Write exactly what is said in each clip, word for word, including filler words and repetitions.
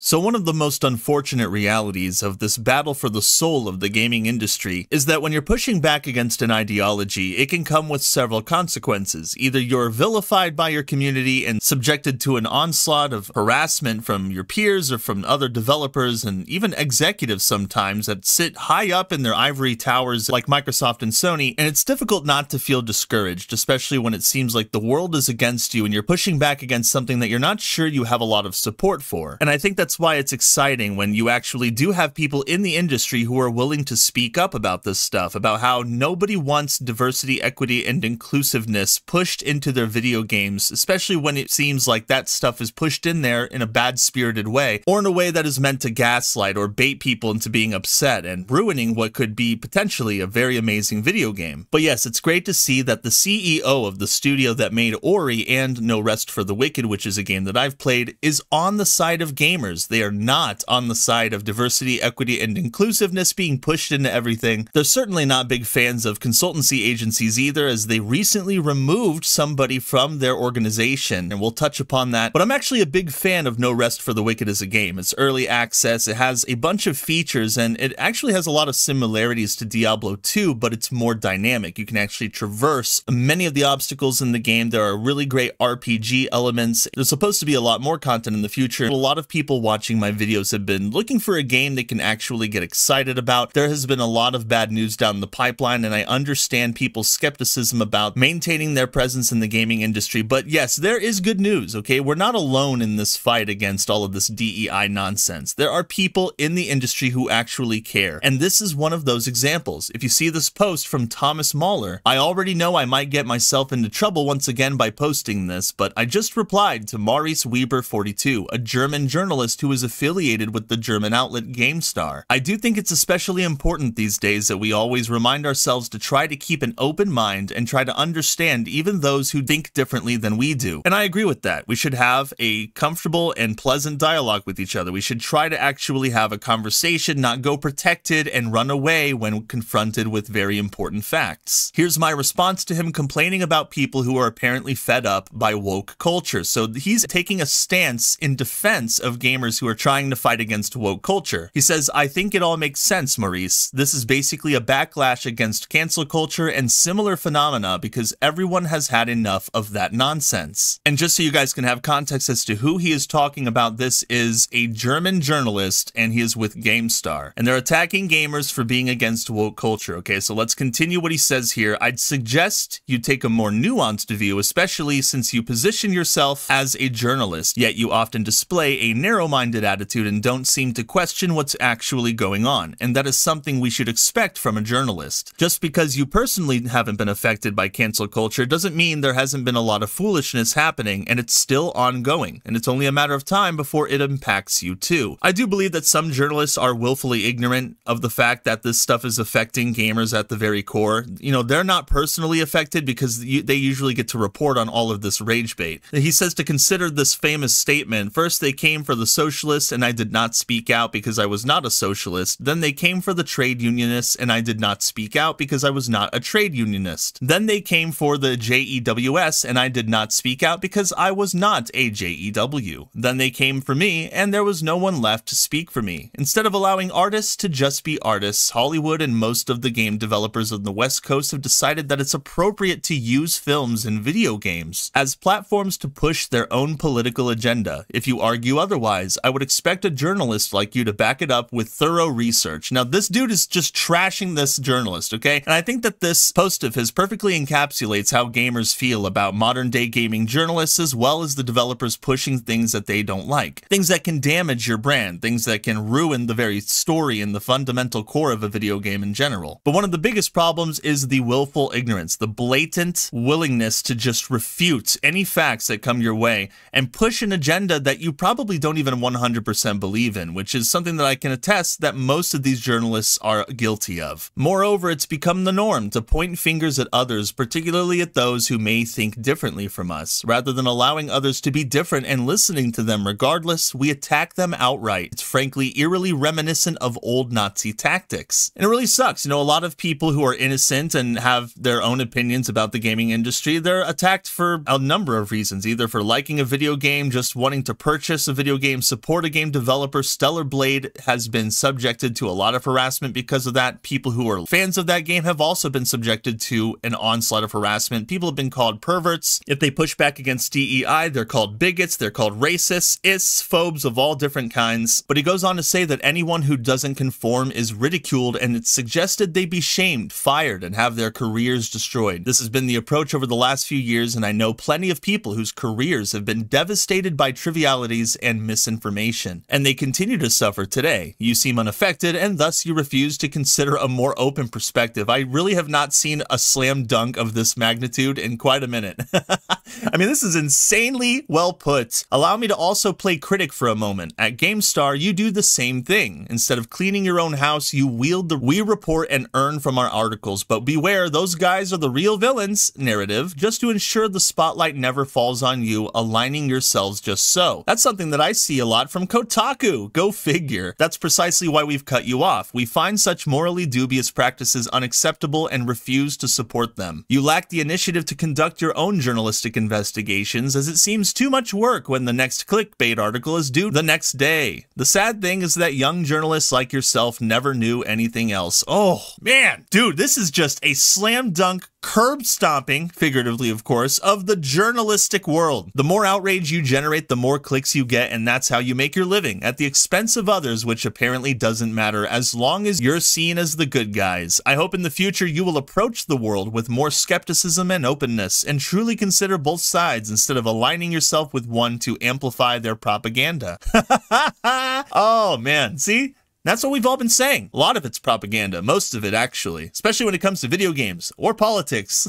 So one of the most unfortunate realities of this battle for the soul of the gaming industry is that when you're pushing back against an ideology, it can come with several consequences. Either you're vilified by your community and subjected to an onslaught of harassment from your peers or from other developers and even executives sometimes that sit high up in their ivory towers like Microsoft and Sony, and it's difficult not to feel discouraged, especially when it seems like the world is against you and you're pushing back against something that you're not sure you have a lot of support for. And I think that's That's why it's exciting when you actually do have people in the industry who are willing to speak up about this stuff, about how nobody wants diversity, equity, and inclusiveness pushed into their video games, especially when it seems like that stuff is pushed in there in a bad-spirited way, or in a way that is meant to gaslight or bait people into being upset and ruining what could be potentially a very amazing video game. But yes, it's great to see that the C E O of the studio that made Ori and No Rest for the Wicked, which is a game that I've played, is on the side of gamers. They are not on the side of diversity, equity, and inclusiveness being pushed into everything. They're certainly not big fans of consultancy agencies either, as they recently removed somebody from their organization, and we'll touch upon that. But I'm actually a big fan of No Rest for the Wicked as a game. It's early access, it has a bunch of features, and it actually has a lot of similarities to Diablo two, but it's more dynamic. You can actually traverse many of the obstacles in the game. There are really great R P G elements. There's supposed to be a lot more content in the future. A lot of people watching my videos have been looking for a game they can actually get excited about. There has been a lot of bad news down the pipeline, and I understand people's skepticism about maintaining their presence in the gaming industry, but yes, there is good news, okay? We're not alone in this fight against all of this D E I nonsense. There are people in the industry who actually care, and this is one of those examples. If you see this post from Thomas Mahler, I already know I might get myself into trouble once again by posting this, but I just replied to Maurice Weber forty-two, a German journalist who is affiliated with the German outlet GameStar. I do think it's especially important these days that we always remind ourselves to try to keep an open mind and try to understand even those who think differently than we do. And I agree with that. We should have a comfortable and pleasant dialogue with each other. We should try to actually have a conversation, not go protected and run away when confronted with very important facts. Here's my response to him complaining about people who are apparently fed up by woke culture. So he's taking a stance in defense of gamers who are trying to fight against woke culture. He says, I think it all makes sense, Maurice. This is basically a backlash against cancel culture and similar phenomena because everyone has had enough of that nonsense. And just so you guys can have context as to who he is talking about, this is a German journalist and he is with GameStar. And they're attacking gamers for being against woke culture. Okay, so let's continue what he says here. I'd suggest you take a more nuanced view, especially since you position yourself as a journalist, yet you often display a narrow minded attitude and don't seem to question what's actually going on, and that is something we should expect from a journalist. Just because you personally haven't been affected by cancel culture doesn't mean there hasn't been a lot of foolishness happening, and it's still ongoing, and it's only a matter of time before it impacts you too. I do believe that some journalists are willfully ignorant of the fact that this stuff is affecting gamers at the very core. You know, they're not personally affected because they usually get to report on all of this rage bait. He says to consider this famous statement, first they came for the socialists and I did not speak out because I was not a socialist. Then they came for the trade unionists and I did not speak out because I was not a trade unionist. Then they came for the J E W S and I did not speak out because I was not a J E W. Then they came for me and there was no one left to speak for me. Instead of allowing artists to just be artists, Hollywood and most of the game developers on the West Coast have decided that it's appropriate to use films and video games as platforms to push their own political agenda. If you argue otherwise, I would expect a journalist like you to back it up with thorough research. Now, this dude is just trashing this journalist, okay? And I think that this post of his perfectly encapsulates how gamers feel about modern-day gaming journalists as well as the developers pushing things that they don't like. Things that can damage your brand, things that can ruin the very story and the fundamental core of a video game in general. But one of the biggest problems is the willful ignorance, the blatant willingness to just refute any facts that come your way and push an agenda that you probably don't even one hundred percent believe in, which is something that I can attest that most of these journalists are guilty of. Moreover, it's become the norm to point fingers at others, particularly at those who may think differently from us. Rather than allowing others to be different and listening to them regardless, we attack them outright. It's frankly eerily reminiscent of old Nazi tactics. And it really sucks. You know, a lot of people who are innocent and have their own opinions about the gaming industry, they're attacked for a number of reasons, either for liking a video game, just wanting to purchase a video game, support a game developer. Stellar Blade has been subjected to a lot of harassment because of that. People who are fans of that game have also been subjected to an onslaught of harassment. People have been called perverts. If they push back against D E I, they're called bigots, they're called racists, ists, phobes of all different kinds. But he goes on to say that anyone who doesn't conform is ridiculed, and it's suggested they be shamed, fired, and have their careers destroyed. This has been the approach over the last few years, and I know plenty of people whose careers have been devastated by trivialities and misinformation, and they continue to suffer today. You seem unaffected, and thus you refuse to consider a more open perspective. I really have not seen a slam dunk of this magnitude in quite a minute. I mean, this is insanely well put. Allow me to also play critic for a moment. At GameStar, you do the same thing. Instead of cleaning your own house, you wield the "we report and earn from our articles, but beware, those guys are the real villains" narrative, just to ensure the spotlight never falls on you, aligning yourselves just so. That's something that I see a lot from Kotaku. Go figure. That's precisely why we've cut you off. We find such morally dubious practices unacceptable and refuse to support them. You lack the initiative to conduct your own journalistic investigations, as it seems too much work when the next clickbait article is due the next day. The sad thing is that young journalists like yourself never knew anything else. Oh, man, dude, this is just a slam dunk, curb stomping, figuratively of course, of the journalistic world. The more outrage you generate, the more clicks you get, and that's how you make your living, at the expense of others, which apparently doesn't matter as long as you're seen as the good guys. I hope in the future you will approach the world with more skepticism and openness, and truly consider both sides instead of aligning yourself with one to amplify their propaganda. Oh man, see? That's what we've all been saying. A lot of it's propaganda, most of it actually, especially when it comes to video games or politics.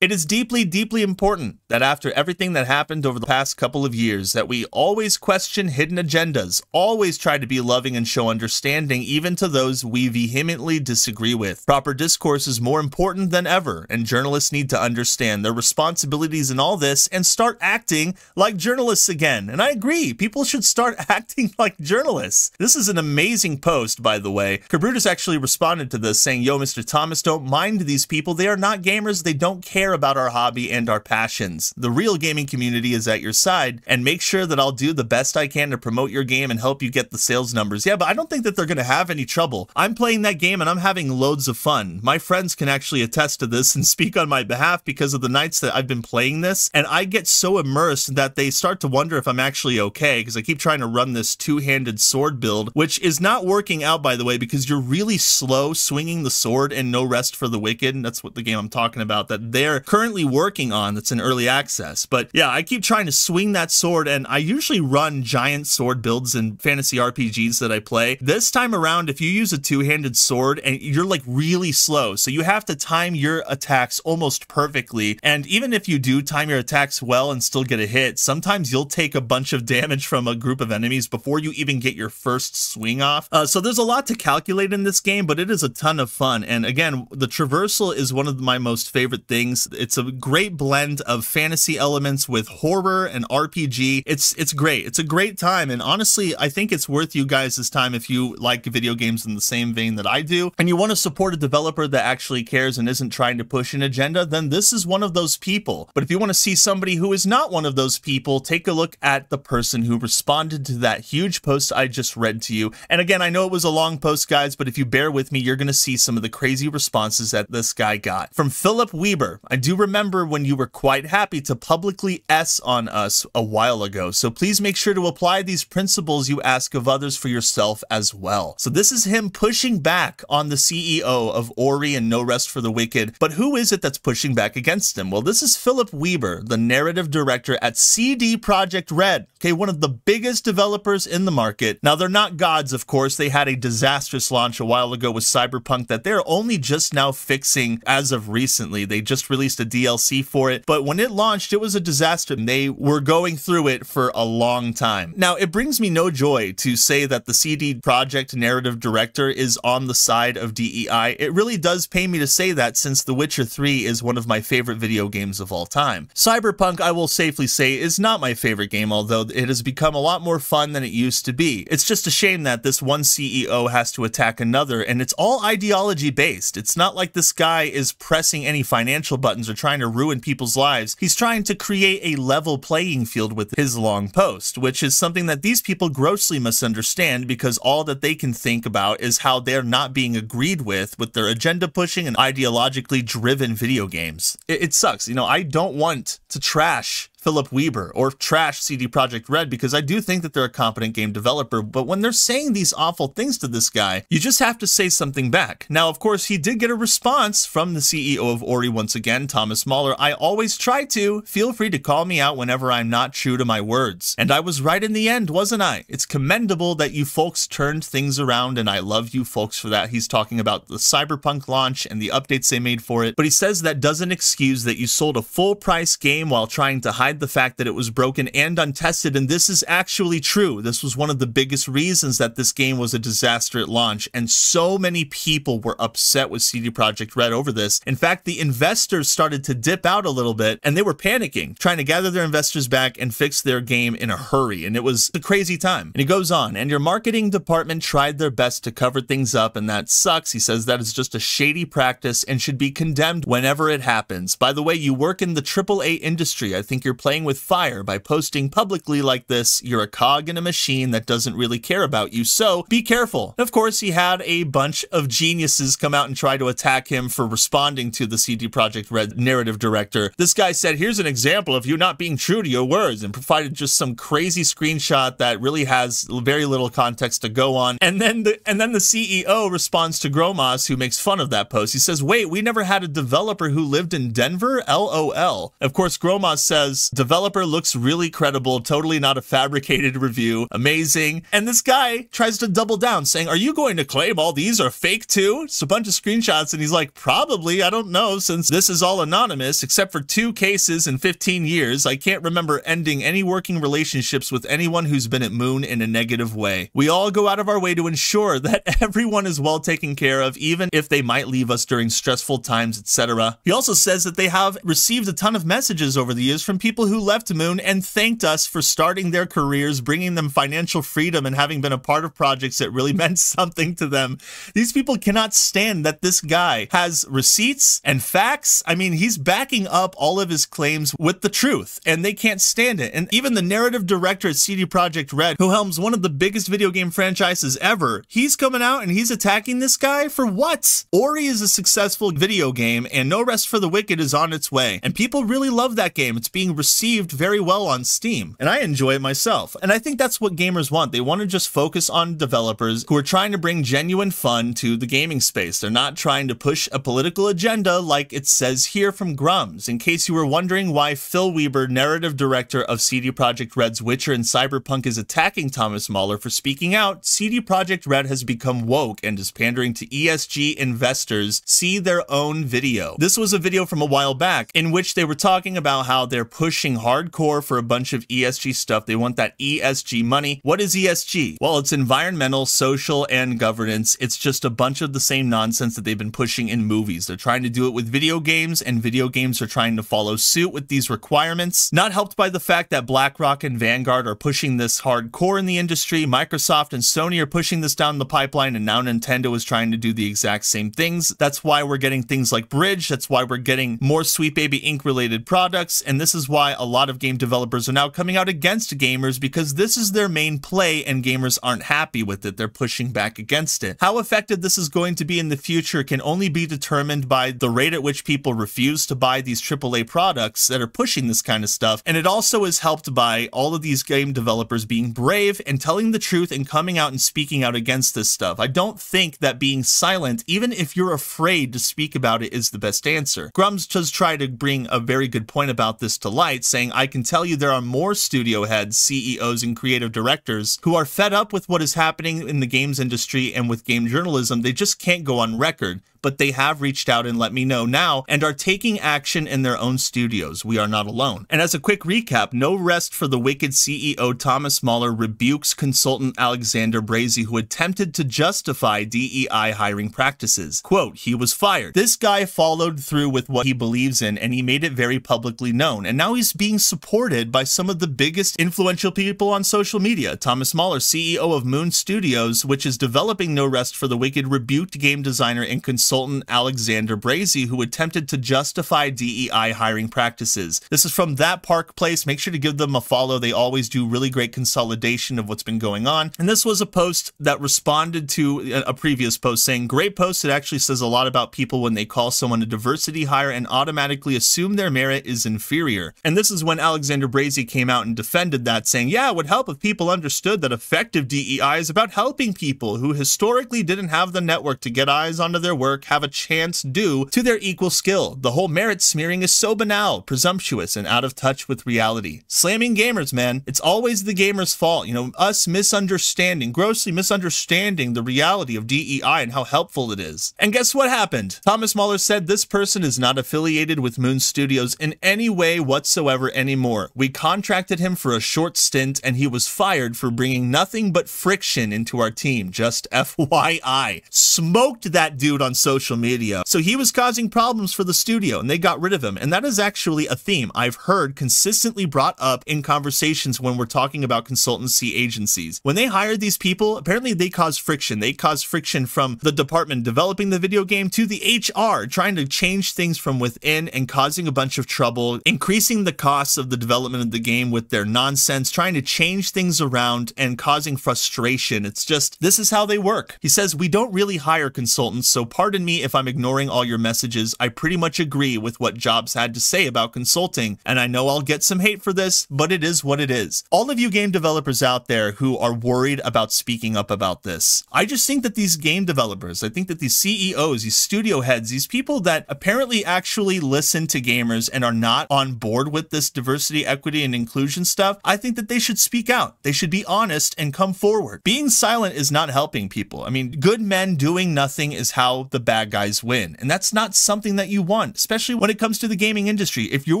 It is deeply, deeply important that after everything that happened over the past couple of years, that we always question hidden agendas, always try to be loving and show understanding even to those we vehemently disagree with. Proper discourse is more important than ever, and journalists need to understand their responsibilities in all this and start acting like journalists again. And I agree, people should start acting like journalists. This is an amazing post. Post, by the way. Cabrudez actually responded to this saying, "Yo, Mister Thomas, don't mind these people. They are not gamers. They don't care about our hobby and our passions. The real gaming community is at your side, and make sure that I'll do the best I can to promote your game and help you get the sales numbers." Yeah, but I don't think that they're going to have any trouble. I'm playing that game and I'm having loads of fun. My friends can actually attest to this and speak on my behalf because of the nights that I've been playing this, and I get so immersed that they start to wonder if I'm actually okay, because I keep trying to run this two-handed sword build, which is not working out, by the way, because you're really slow swinging the sword in No Rest for the Wicked, and that's what the game I'm talking about that they're currently working on, that's in early access. But yeah, I keep trying to swing that sword, and I usually run giant sword builds in fantasy R P Gs that I play. This time around, if you use a two-handed sword, and you're like really slow, so you have to time your attacks almost perfectly, and even if you do time your attacks well and still get a hit, sometimes you'll take a bunch of damage from a group of enemies before you even get your first swing off. Uh, so So there's a lot to calculate in this game, but it is a ton of fun. And again, the traversal is one of my most favorite things. It's a great blend of fantasy elements with horror and R P G. It's it's great. It's a great time. And honestly, I think it's worth you guys' time if you like video games in the same vein that I do, and you want to support a developer that actually cares and isn't trying to push an agenda, then this is one of those people. But if you want to see somebody who is not one of those people, take a look at the person who responded to that huge post I just read to you. And again, I know it was a long post, guys, but if you bear with me, you're going to see some of the crazy responses that this guy got. From Philipp Weber: "I do remember when you were quite happy to publicly S on us a while ago, so please make sure to apply these principles you ask of others for yourself as well." So this is him pushing back on the C E O of Ori and No Rest for the Wicked. But who is it that's pushing back against him? Well, this is Philipp Weber, the narrative director at C D Projekt Red, okay, one of the biggest developers in the market. Now, they're not gods, of course. They had a disastrous launch a while ago with Cyberpunk that they're only just now fixing as of recently. They just released a D L C for it, but when it launched, it was a disaster, and they were going through it for a long time. Now, it brings me no joy to say that the C D Projekt narrative director is on the side of D E I. It really does pain me to say that, since The Witcher three is one of my favorite video games of all time. Cyberpunk, I will safely say, is not my favorite game, although it has become a lot more fun than it used to be. It's just a shame that this one C D C E O has to attack another, and it's all ideology based. It's not like this guy is pressing any financial buttons or trying to ruin people's lives. He's trying to create a level playing field with his long post, which is something that these people grossly misunderstand, because all that they can think about is how they're not being agreed with with their agenda pushing and ideologically driven video games. It, it sucks. You know, I don't want to trash Philipp Weber or trash C D Projekt Red, because I do think that they're a competent game developer, but when they're saying these awful things to this guy, you just have to say something back. Now, of course, he did get a response from the C E O of Ori once again, Thomas Mahler. I always try to. Feel free to call me out whenever I'm not true to my words. And I was right in the end, wasn't I? It's commendable that you folks turned things around, and I love you folks for that. He's talking about the Cyberpunk launch and the updates they made for it, but he says that doesn't excuse that you sold a full price game while trying to hide the fact that it was broken and untested, and this is actually true. This was one of the biggest reasons that this game was a disaster at launch, and so many people were upset with C D Projekt Red over this. In fact, the investors started to dip out a little bit, and they were panicking, trying to gather their investors back and fix their game in a hurry, and it was a crazy time. And he goes on, and your marketing department tried their best to cover things up, and that sucks. He says that is just a shady practice and should be condemned whenever it happens. By the way, you work in the triple A industry. I think you're playing with fire by posting publicly like this. You're a cog in a machine that doesn't really care about you, so be careful. And of course, he had a bunch of geniuses come out and try to attack him for responding to the C D Projekt Red narrative director. This guy said, here's an example of you not being true to your words, and provided just some crazy screenshot that really has very little context to go on. And then the, and then the C E O responds to Grummz, who makes fun of that post. He says, wait, we never had a developer who lived in Denver? L O L. Of course, Grummz says, developer looks really credible, totally not a fabricated review, amazing. And this guy tries to double down, saying, are you going to claim all these are fake too? It's a bunch of screenshots, and he's like, probably, I don't know, since this is all anonymous except for two cases in fifteen years. I can't remember ending any working relationships with anyone who's been at Moon in a negative way. We all go out of our way to ensure that everyone is well taken care of, even if they might leave us during stressful times, et cetera. He also says that they have received a ton of messages over the years from people People who left Moon and thanked us for starting their careers, bringing them financial freedom, and having been a part of projects that really meant something to them. These people cannot stand that this guy has receipts and facts. I mean, he's backing up all of his claims with the truth, and they can't stand it. And even the narrative director at C D Projekt Red, who helms one of the biggest video game franchises ever, he's coming out and he's attacking this guy for what? Ori is a successful video game, and No Rest for the Wicked is on its way, and people really love that game. It's being received very well on Steam, and I enjoy it myself. And I think that's what gamers want. They want to just focus on developers who are trying to bring genuine fun to the gaming space. They're not trying to push a political agenda like it says here from Grummz. In case you were wondering why Phil Weber, narrative director of C D Projekt Red's Witcher and Cyberpunk, is attacking Thomas Mahler for speaking out, C D Projekt Red has become woke and is pandering to E S G investors. See their own video. This was a video from a while back in which they were talking about how they're pushing pushing hardcore for a bunch of E S G stuff. They want that E S G money. What is E S G? Well, it's environmental, social, and governance. It's just a bunch of the same nonsense that they've been pushing in movies. They're trying to do it with video games, and video games are trying to follow suit with these requirements. Not helped by the fact that BlackRock and Vanguard are pushing this hardcore in the industry. Microsoft and Sony are pushing this down the pipeline, and now Nintendo is trying to do the exact same things. That's why we're getting things like Bridge. That's why we're getting more Sweet Baby Incorporated related products, and this is why a lot of game developers are now coming out against gamers, because this is their main play and gamers aren't happy with it. They're pushing back against it. How effective this is going to be in the future can only be determined by the rate at which people refuse to buy these triple A products that are pushing this kind of stuff. And it also is helped by all of these game developers being brave and telling the truth and coming out and speaking out against this stuff. I don't think that being silent, even if you're afraid to speak about it, is the best answer. Grummz does try to bring a very good point about this to light, saying, I can tell you there are more studio heads, C E Os, and creative directors who are fed up with what is happening in the games industry and with game journalism. They just can't go on record. but they have reached out and let me know now and are taking action in their own studios. We are not alone. And as a quick recap, No Rest for the Wicked C E O Thomas Mahler rebukes consultant Alexander Brazy, who attempted to justify D E I hiring practices. Quote, he was fired. This guy followed through with what he believes in, and he made it very publicly known. And now he's being supported by some of the biggest influential people on social media. Thomas Mahler, C E O of Moon Studios, which is developing No Rest for the Wicked, rebuked game designer and consultant Alexander Brazy, who attempted to justify D E I hiring practices. This is from That Park Place. Make sure to give them a follow. They always do really great consolidation of what's been going on. And this was a post that responded to a previous post saying, great post. It actually says a lot about people when they call someone a diversity hire and automatically assume their merit is inferior. And this is when Alexander Brazy came out and defended that, saying, yeah, it would help if people understood that effective D E I is about helping people who historically didn't have the network to get eyes onto their work have a chance due to their equal skill. The whole merit smearing is so banal, presumptuous, and out of touch with reality. Slamming gamers, man. It's always the gamers' fault. You know, us misunderstanding, grossly misunderstanding the reality of D E I and how helpful it is. And guess what happened? Thomas Mahler said this person is not affiliated with Moon Studios in any way whatsoever anymore. We contracted him for a short stint and he was fired for bringing nothing but friction into our team. Just F Y I. Smoked that dude on social media. So he was causing problems for the studio and they got rid of him. And that is actually a theme I've heard consistently brought up in conversations when we're talking about consultancy agencies. When they hire these people, apparently they cause friction. They cause friction from the department developing the video game to the H R trying to change things from within and causing a bunch of trouble, increasing the costs of the development of the game with their nonsense, trying to change things around and causing frustration. It's just, this is how they work. He says, we don't really hire consultants, so pardon me if I'm ignoring all your messages. I pretty much agree with what Jobs had to say about consulting, and I know I'll get some hate for this, but it is what it is. All of you game developers out there who are worried about speaking up about this, I just think that these game developers, I think that these C E Os, these studio heads, these people that apparently actually listen to gamers and are not on board with this diversity, equity, and inclusion stuff, I think that they should speak out. They should be honest and come forward. Being silent is not helping people. I mean, good men doing nothing is how the bad guys win. And that's not something that you want, especially when it comes to the gaming industry. If you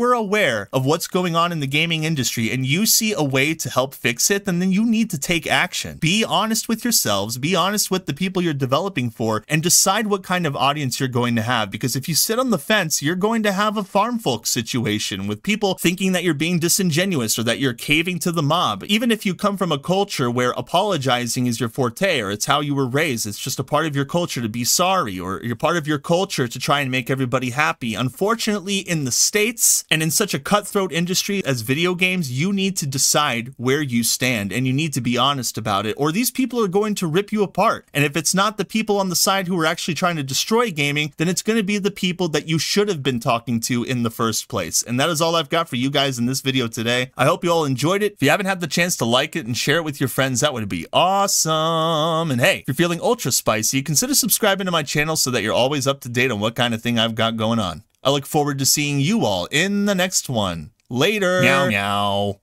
are aware of what's going on in the gaming industry and you see a way to help fix it, then, then you need to take action. Be honest with yourselves, be honest with the people you're developing for, and decide what kind of audience you're going to have. Because if you sit on the fence, you're going to have a farm folk situation with people thinking that you're being disingenuous or that you're caving to the mob. Even if you come from a culture where apologizing is your forte or it's how you were raised, it's just a part of your culture to be sorry, or you're part of your culture to try and make everybody happy. Unfortunately, in the States and in such a cutthroat industry as video games, you need to decide where you stand and you need to be honest about it, or these people are going to rip you apart. And if it's not the people on the side who are actually trying to destroy gaming, then it's going to be the people that you should have been talking to in the first place. And that is all I've got for you guys in this video today. I hope you all enjoyed it. If you haven't had the chance to like it and share it with your friends, that would be awesome. And hey, if you're feeling ultra spicy, consider subscribing to my channel so that you're always up to date on what kind of thing I've got going on. I look forward to seeing you all in the next one. Later. Meow meow.